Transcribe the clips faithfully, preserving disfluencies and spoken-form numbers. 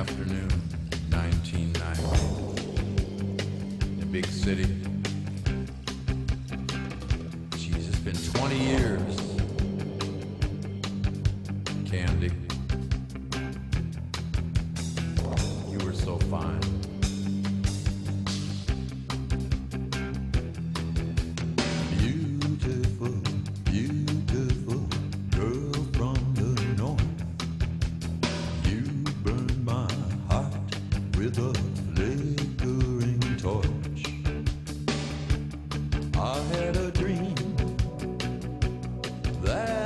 afternoon, nineteen ninety. In a big city. Jeez, it's been twenty years. Candy, you were so fine. Beautiful, beautiful girl from the north. You burned my heart with a flickering torch. I had a dream that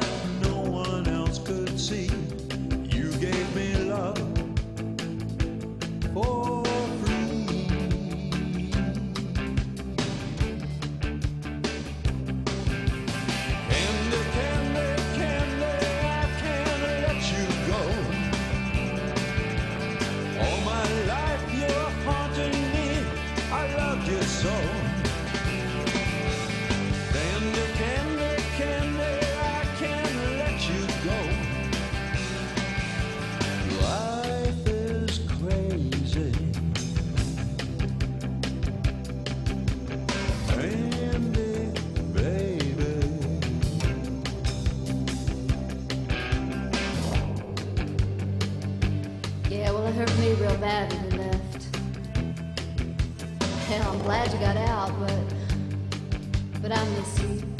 see, you gave me love for free. Candy, candy, candy, I can't let you go. All my life you're haunting me, I loved you so. Candy, candy, candy, I can't let you go. Hurt me real bad when you left. Hell, I'm glad you got out, but but I miss you.